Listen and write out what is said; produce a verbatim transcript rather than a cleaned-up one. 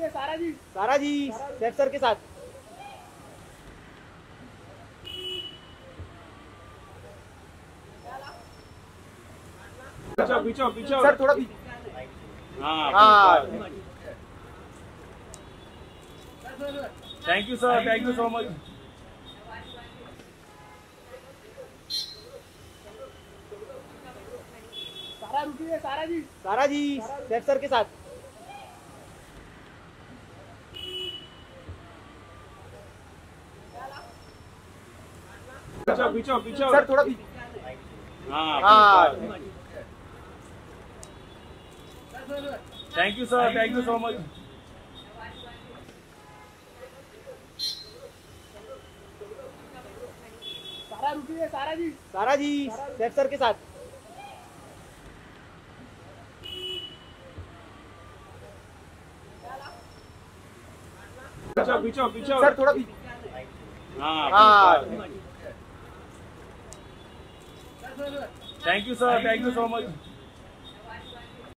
है सारा जी, सारा जी सैफ सर के साथ। पीछे पीछे पीछे सर थोड़ा पीछे। हाँ हाँ thank you sir, thank you so much. सारा रुकी है सारा जी, सारा जी सैफ सर के साथ। पीछे पीछे पीछे सर थोड़ा पीछे। हाँ हाँ thank you sir, thank you so much. सारा रुकी है सारा जी, सारा जी सैफ सर के साथ। पीछे पीछे पीछे सर थोड़ा पीछे। हाँ हाँ thank you sir, thank you so much.